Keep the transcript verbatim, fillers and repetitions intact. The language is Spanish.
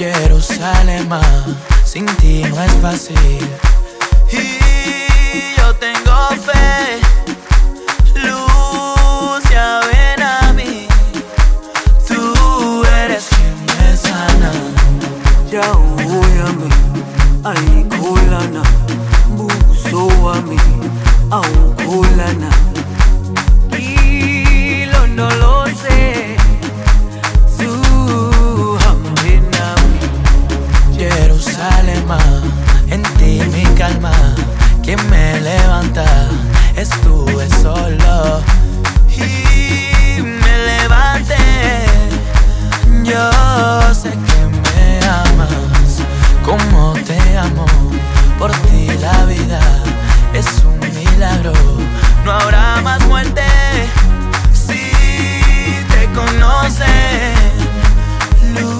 Jerusalema, sin ti no es fácil. Y yo tengo fe, Lucia, ven a mí. Tú eres quien me sana. Ya voy a mí, ay culana, buzo a mí, au culana. Y lo no lo sé. En ti mi calma, quien me levanta estuve solo y me levanté. Yo sé que me amas como te amo, por ti la vida es un milagro. No habrá más muerte si te conoces, Luz.